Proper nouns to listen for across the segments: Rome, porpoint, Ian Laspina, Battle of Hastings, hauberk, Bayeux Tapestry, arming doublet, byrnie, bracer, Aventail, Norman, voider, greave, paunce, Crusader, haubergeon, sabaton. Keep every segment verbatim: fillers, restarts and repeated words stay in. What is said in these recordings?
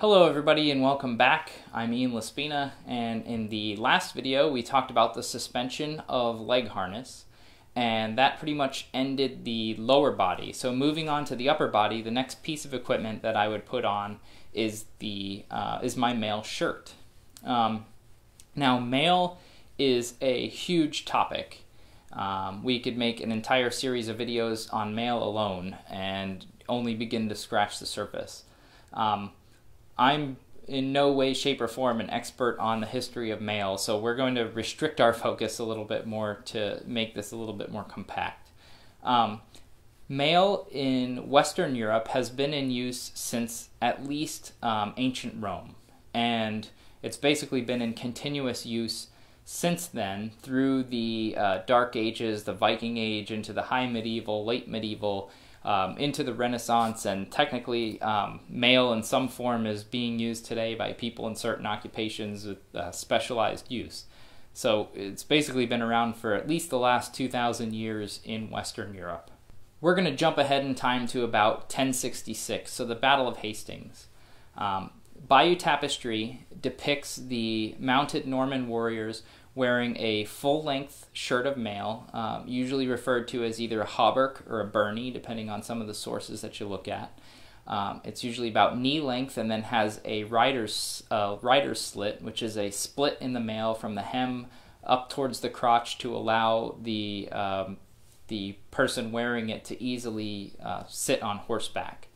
Hello everybody and welcome back. I'm Ian Laspina, and in the last video we talked about the suspension of leg harness, and that pretty much ended the lower body. So moving on to the upper body, the next piece of equipment that I would put on is the uh, is my mail shirt. Um, now mail is a huge topic. Um, we could make an entire series of videos on mail alone and only begin to scratch the surface. Um, I'm in no way, shape, or form an expert on the history of mail, so we're going to restrict our focus a little bit more to make this a little bit more compact. Um, mail in Western Europe has been in use since at least um, ancient Rome, and it's basically been in continuous use since then through the uh, Dark Ages, the Viking Age, into the High Medieval, Late Medieval, Um, into the Renaissance, and technically um, mail in some form is being used today by people in certain occupations with uh, specialized use. So it's basically been around for at least the last two thousand years in Western Europe. We're going to jump ahead in time to about ten sixty-six, so the Battle of Hastings. Um, Bayeux Tapestry depicts the mounted Norman warriors wearing a full-length shirt of mail, um, usually referred to as either a hauberk or a byrnie, depending on some of the sources that you look at. Um, it's usually about knee length and then has a rider's, uh, rider's slit, which is a split in the mail from the hem up towards the crotch to allow the, um, the person wearing it to easily uh, sit on horseback.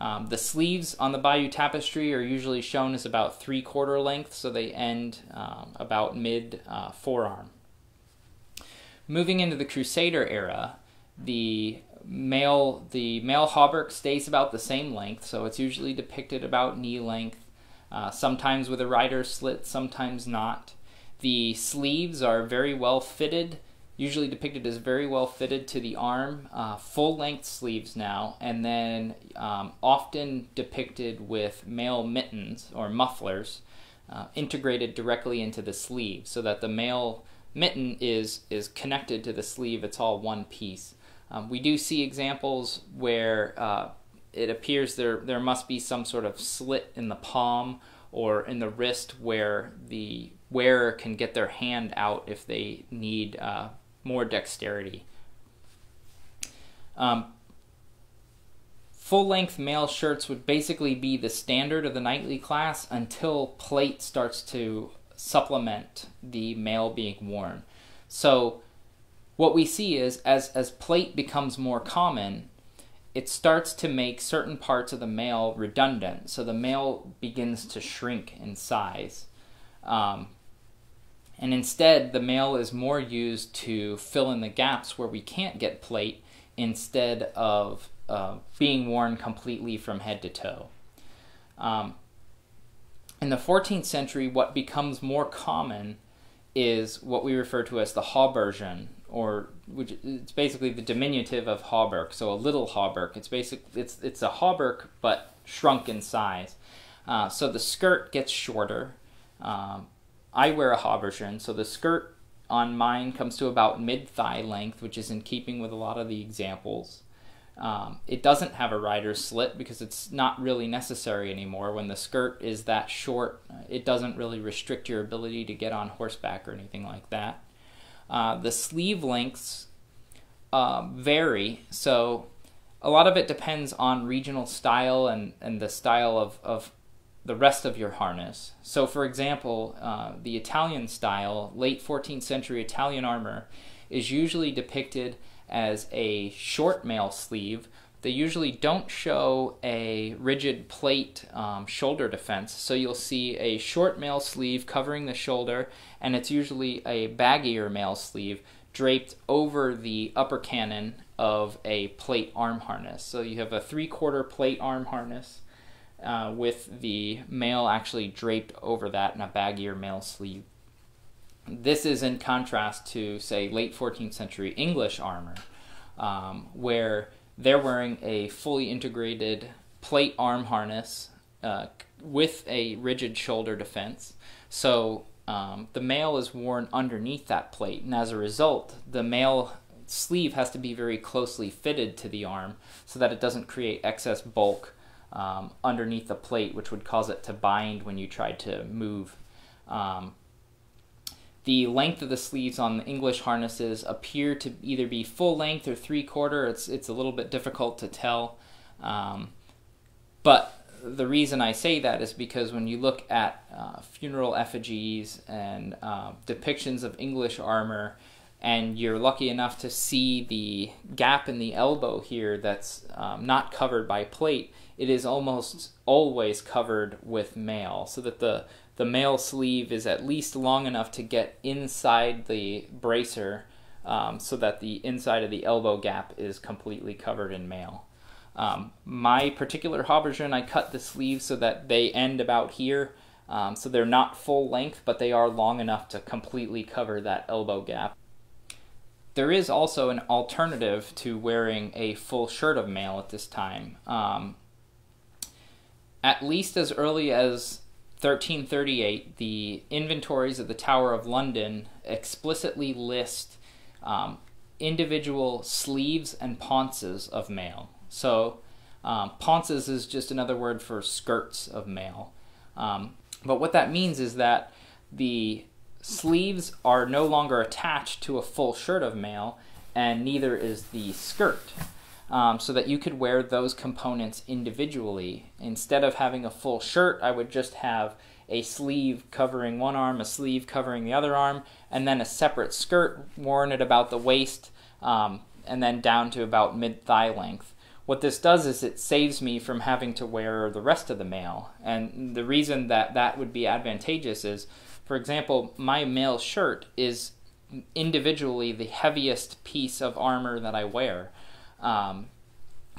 Um, the sleeves on the Bayeux Tapestry are usually shown as about three-quarter length, so they end um, about mid-forearm. Uh, Moving into the Crusader era, the male, the male hauberk stays about the same length, so it's usually depicted about knee length, uh, sometimes with a rider's slit, sometimes not. The sleeves are very well fitted, usually depicted as very well fitted to the arm, uh, full-length sleeves now, and then um, often depicted with mail mittens or mufflers uh, integrated directly into the sleeve so that the mail mitten is, is connected to the sleeve. It's all one piece. Um, we do see examples where uh, it appears there, there must be some sort of slit in the palm or in the wrist where the wearer can get their hand out if they need uh, more dexterity. Um, full-length mail shirts would basically be the standard of the knightly class until plate starts to supplement the mail being worn. So what we see is as, as plate becomes more common, it starts to make certain parts of the mail redundant, so the mail begins to shrink in size. Um, and instead, the mail is more used to fill in the gaps where we can't get plate instead of uh, being worn completely from head to toe. Um, in the fourteenth century, what becomes more common is what we refer to as the haubergeon, or which it's basically the diminutive of hauberk, so a little hauberk. It's basically it's it's a hauberk but shrunk in size. Uh, so the skirt gets shorter. Um, I wear a haubergeon, so the skirt on mine comes to about mid-thigh length, which is in keeping with a lot of the examples. Um, it doesn't have a rider's slit because it's not really necessary anymore. When the skirt is that short, it doesn't really restrict your ability to get on horseback or anything like that. Uh, the sleeve lengths uh, vary, so a lot of it depends on regional style and, and the style of, of the rest of your harness. So for example, uh, the Italian style, late fourteenth century Italian armor, is usually depicted as a short mail sleeve. They usually don't show a rigid plate um, shoulder defense, so you'll see a short mail sleeve covering the shoulder, and it's usually a baggier mail sleeve draped over the upper cannon of a plate arm harness. So you have a three-quarter plate arm harness Uh, with the mail actually draped over that in a baggier mail sleeve. This is in contrast to, say, late fourteenth century English armor, um, where they're wearing a fully integrated plate arm harness uh, with a rigid shoulder defense. So um, the mail is worn underneath that plate, and as a result, the mail sleeve has to be very closely fitted to the arm so that it doesn't create excess bulk um, underneath the plate, which would cause it to bind when you tried to move. Um, the length of the sleeves on the English harnesses appear to either be full length or three quarter. It's, it's a little bit difficult to tell. Um, but the reason I say that is because when you look at uh, funeral effigies and uh, depictions of English armor, and you're lucky enough to see the gap in the elbow here that's um, not covered by plate, it is almost always covered with mail, so that the, the mail sleeve is at least long enough to get inside the bracer, um, so that the inside of the elbow gap is completely covered in mail. Um, my particular haubergeon, I cut the sleeves so that they end about here, um, so they're not full length, but they are long enough to completely cover that elbow gap. There is also an alternative to wearing a full shirt of mail at this time. Um, at least as early as thirteen thirty-eight, the inventories of the Tower of London explicitly list um, individual sleeves and paunces of mail. So um, paunces is just another word for skirts of mail. Um, but what that means is that the sleeves are no longer attached to a full shirt of mail, and neither is the skirt, um, so that you could wear those components individually. Instead of having a full shirt, I would just have a sleeve covering one arm, a sleeve covering the other arm, and then a separate skirt worn at about the waist, um, and then down to about mid-thigh length. What this does is it saves me from having to wear the rest of the mail. And the reason that that would be advantageous is, for example, my mail shirt is individually the heaviest piece of armor that I wear. Um,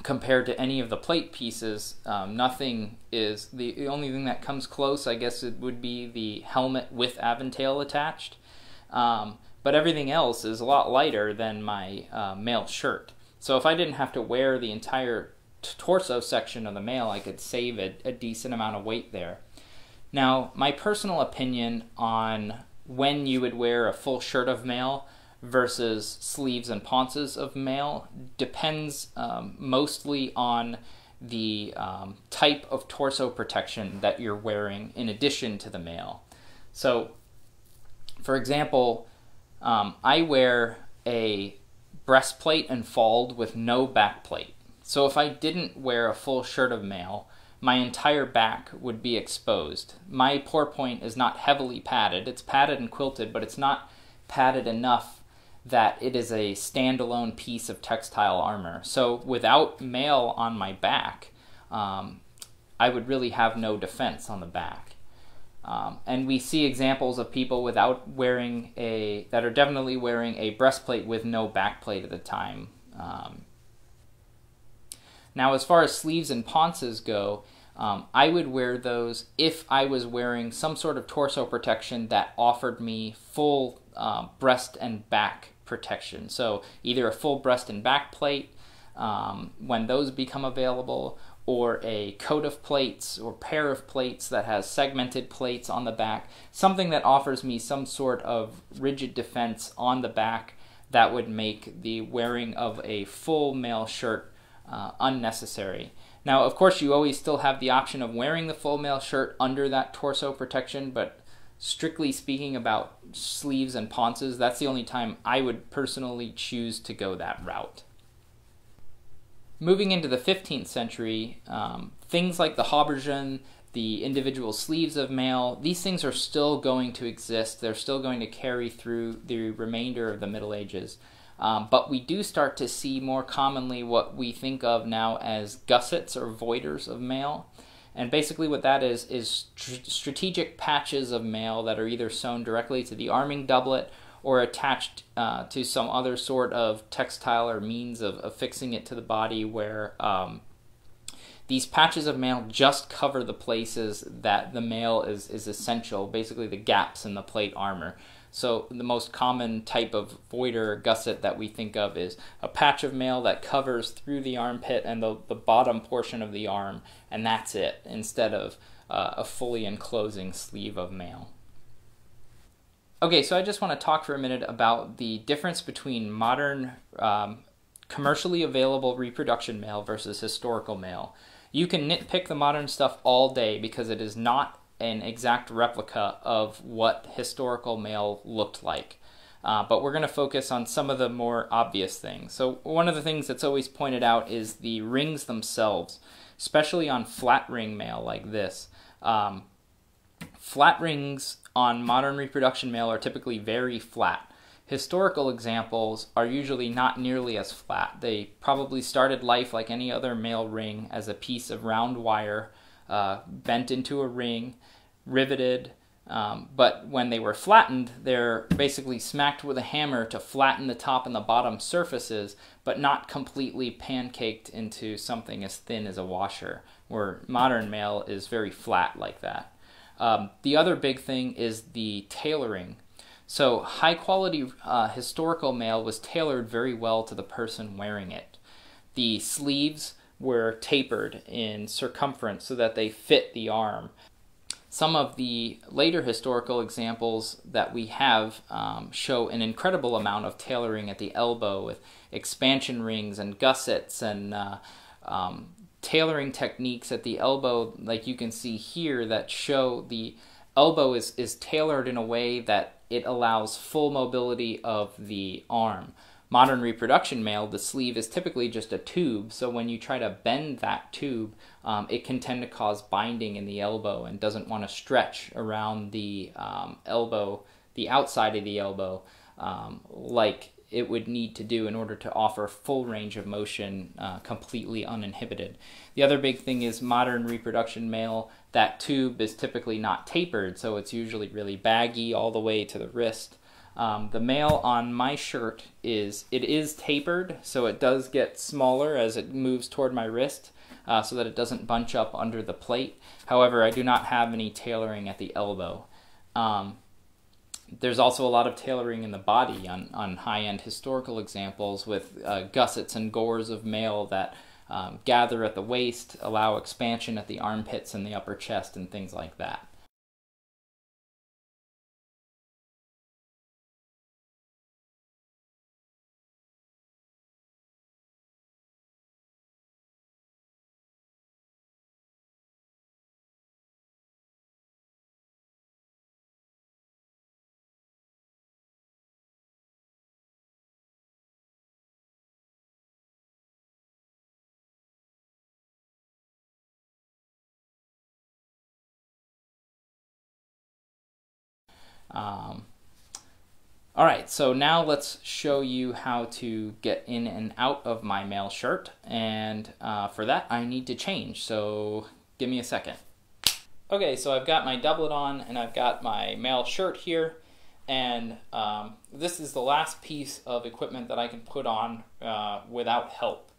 compared to any of the plate pieces, um, nothing is, the, the only thing that comes close, I guess it would be the helmet with Aventail attached. Um, but everything else is a lot lighter than my uh, mail shirt. So if I didn't have to wear the entire torso section of the mail, I could save a, a decent amount of weight there. Now, my personal opinion on when you would wear a full shirt of mail versus sleeves and paunces of mail depends um, mostly on the um, type of torso protection that you're wearing in addition to the mail. So, for example, um, I wear a breastplate and fold with no backplate. So if I didn't wear a full shirt of mail, my entire back would be exposed. My porpoint is not heavily padded. It's padded and quilted, but it's not padded enough that it is a standalone piece of textile armor. So without mail on my back, um, I would really have no defense on the back. Um, and we see examples of people without wearing a, that are definitely wearing a breastplate with no backplate at the time. Um, now, as far as sleeves and paunces go, um, I would wear those if I was wearing some sort of torso protection that offered me full uh, breast and back protection. So either a full breast and back plate, um, when those become available, or a coat of plates or pair of plates that has segmented plates on the back, something that offers me some sort of rigid defense on the back that would make the wearing of a full mail shirt uh, unnecessary. Now, of course, you always still have the option of wearing the full mail shirt under that torso protection, but strictly speaking about sleeves and paunces, that's the only time I would personally choose to go that route. Moving into the fifteenth century, um, things like the haubergeon, the individual sleeves of mail, these things are still going to exist. They're still going to carry through the remainder of the Middle Ages. Um, but we do start to see more commonly what we think of now as gussets or voiders of mail. And basically what that is, is tr- strategic patches of mail that are either sewn directly to the arming doublet or attached uh, to some other sort of textile or means of affixing it to the body, where um, these patches of mail just cover the places that the mail is, is essential, basically the gaps in the plate armor. So the most common type of voider or gusset that we think of is a patch of mail that covers through the armpit and the, the bottom portion of the arm, and that's it, instead of uh, a fully enclosing sleeve of mail. Okay, so I just want to talk for a minute about the difference between modern um, commercially available reproduction mail versus historical mail. You can nitpick the modern stuff all day because it is not an exact replica of what historical mail looked like. Uh, but we're going to focus on some of the more obvious things. So one of the things that's always pointed out is the rings themselves, especially on flat ring mail like this. Um, flat rings on modern reproduction mail are typically very flat. Historical examples are usually not nearly as flat. They probably started life like any other mail ring as a piece of round wire uh, bent into a ring, riveted, Um, but when they were flattened, they're basically smacked with a hammer to flatten the top and the bottom surfaces, but not completely pancaked into something as thin as a washer, where modern mail is very flat like that. Um, the other big thing is the tailoring. So high quality uh, historical mail was tailored very well to the person wearing it. The sleeves were tapered in circumference so that they fit the arm. Some of the later historical examples that we have um, show an incredible amount of tailoring at the elbow with expansion rings and gussets and uh, um, tailoring techniques at the elbow, like you can see here, that show the elbow is, is tailored in a way that it allows full mobility of the arm. Modern reproduction mail, the sleeve is typically just a tube, so when you try to bend that tube, um, it can tend to cause binding in the elbow and doesn't want to stretch around the um, elbow, the outside of the elbow, um, like it would need to do in order to offer full range of motion uh, completely uninhibited. The other big thing is modern reproduction mail, that tube is typically not tapered, so it's usually really baggy all the way to the wrist. Um, the mail on my shirt is, it is tapered, so it does get smaller as it moves toward my wrist, uh, so that it doesn't bunch up under the plate. However, I do not have any tailoring at the elbow. Um, there's also a lot of tailoring in the body on, on high-end historical examples with uh, gussets and gores of mail that um, gather at the waist, allow expansion at the armpits and the upper chest and things like that. Um, all right, so now let's show you how to get in and out of my mail shirt, and uh, for that I need to change, so give me a second. Okay, so I've got my doublet on and I've got my mail shirt here, and um, this is the last piece of equipment that I can put on uh, without help.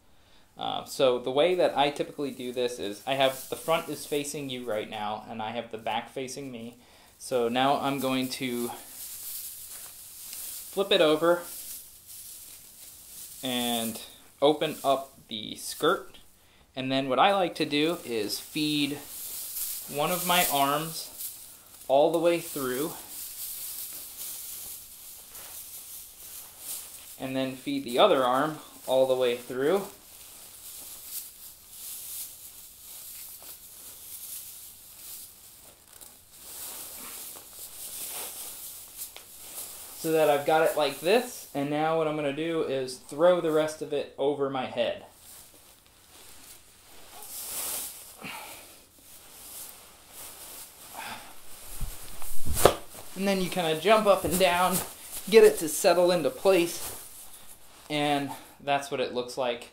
Uh, so the way that I typically do this is I have the front is facing you right now and I have the back facing me. So now I'm going to flip it over and open up the skirt. And then what I like to do is feed one of my arms all the way through and then feed the other arm all the way through. So that I've got it like this, and now what I'm going to do is throw the rest of it over my head. And then you kind of jump up and down, get it to settle into place, and that's what it looks like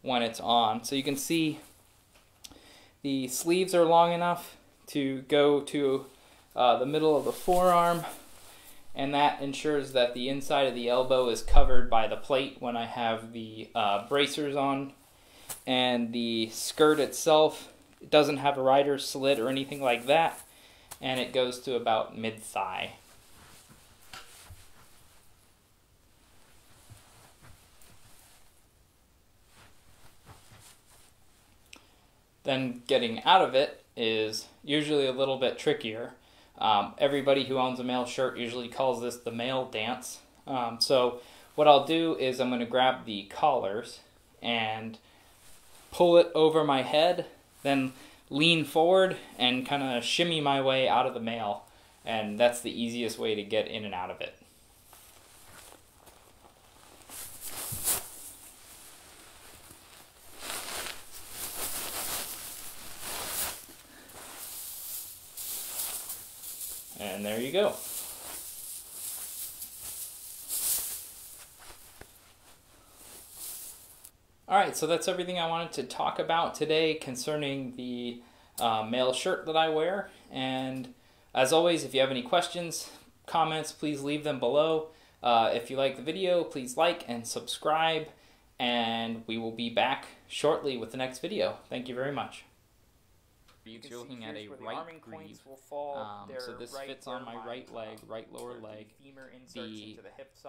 when it's on. So you can see the sleeves are long enough to go to uh, the middle of the forearm, and that ensures that the inside of the elbow is covered by the plate when I have the uh, bracers on. And the skirt itself, it doesn't have a rider slit or anything like that, and it goes to about mid-thigh. Then getting out of it is usually a little bit trickier. Um, everybody who owns a mail shirt usually calls this the mail dance. Um, so what I'll do is I'm going to grab the collars and pull it over my head then lean forward and kind of shimmy my way out of the mail, and that's the easiest way to get in and out of it. And there you go. All right, so that's everything I wanted to talk about today concerning the uh, male shirt that I wear. And as always, if you have any questions, comments, please leave them below. Uh, if you like the video, please like and subscribe, and we will be back shortly with the next video. Thank you very much. You can You're looking at a right greave, um, so this right fits on my right leg, right lower leg. The, the, the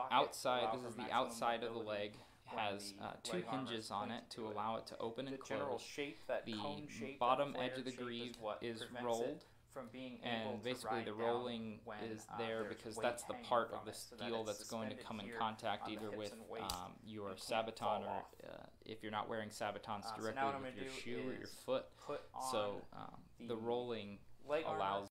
outside, this is the outside of the leg, has uh, two hinges on it to allow it to open and close. The bottom edge of the greave is rolled, and basically the rolling is there because that's the part of the steel that's going to come in contact either with um, your sabaton, or uh, if you're not wearing sabatons directly with your shoe or your foot. So um, the rolling allows